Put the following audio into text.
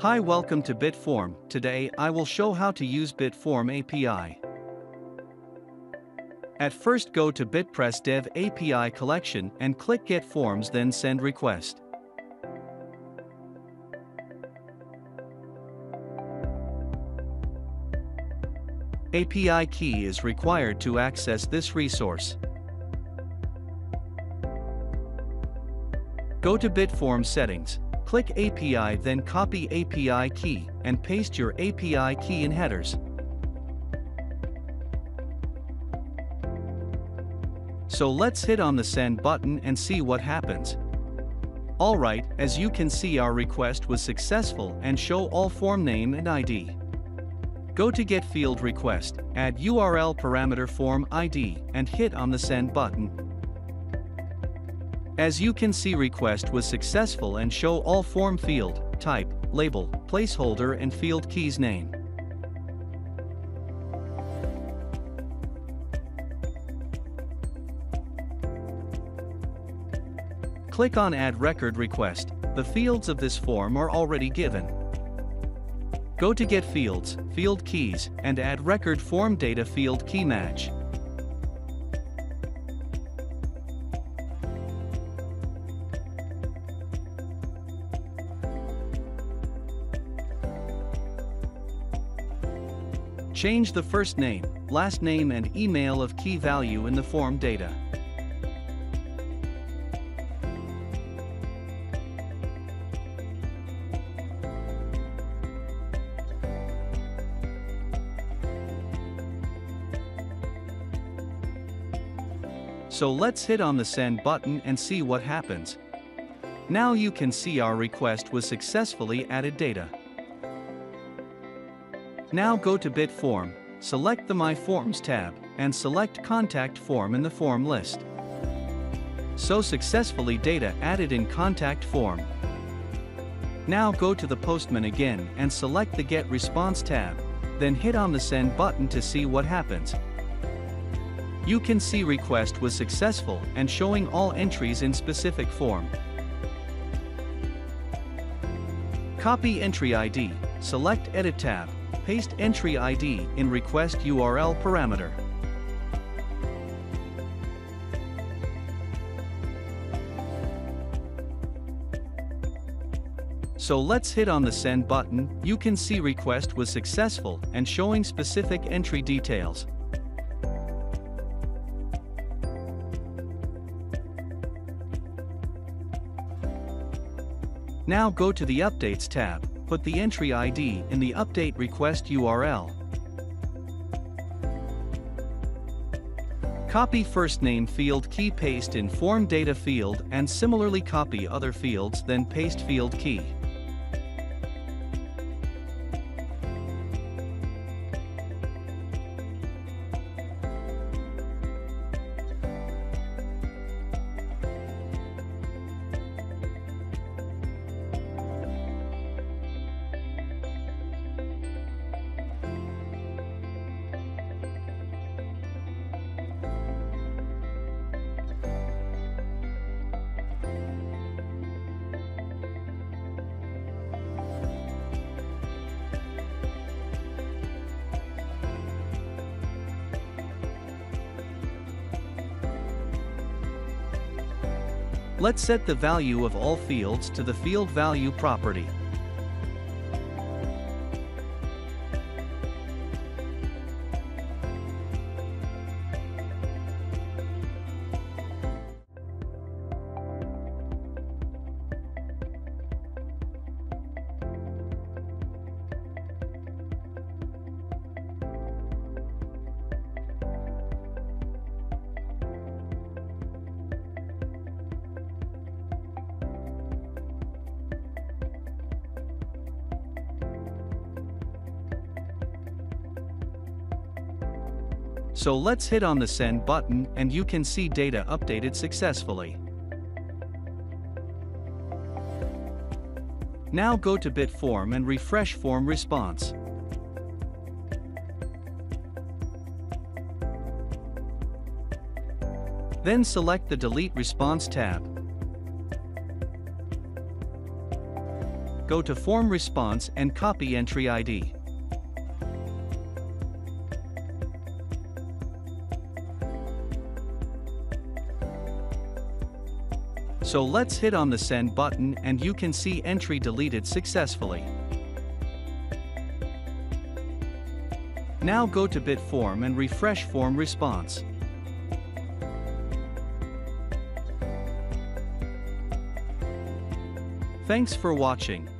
Hi, welcome to Bit Form. Today I will show how to use Bit Form API. At first, go to Bitpress Dev API collection and click Get Forms, then Send Request. API key is required to access this resource. Go to Bit Form settings. Click API, then copy API key, and paste your API key in headers. So let's hit on the send button and see what happens. Alright, as you can see, our request was successful and show all form name and ID. Go to Get Field Request, add URL parameter form ID, and hit on the send button. As you can see, request was successful and show all form field, type, label, placeholder and field keys name. Click on Add Record Request. The fields of this form are already given. Go to Get Fields, Field Keys, and add Record Form Data Field Key Match. Change the first name, last name and email of key value in the form data. So let's hit on the send button and see what happens. Now you can see our request was successfully added data. Now go to Bit Form, select the My Forms tab, and select Contact Form in the form list. So successfully data added in Contact Form. Now go to the Postman again and select the Get Response tab, then hit on the Send button to see what happens. You can see request was successful and showing all entries in specific form. Copy Entry ID, select Edit tab. Paste entry ID in request URL parameter. So let's hit on the send button. You can see request was successful and showing specific entry details. Now go to the updates tab. Put the entry ID in the update request URL. Copy first name field key, paste in form data field, and similarly copy other fields, then paste field key. Let's set the value of all fields to the field value property. So let's hit on the send button and you can see data updated successfully. Now go to Bit Form and refresh form response. Then select the Delete Response tab. go to form response and copy entry ID. So let's hit on the send button and you can see entry deleted successfully. Now go to Bit Form and refresh form response. Thanks for watching.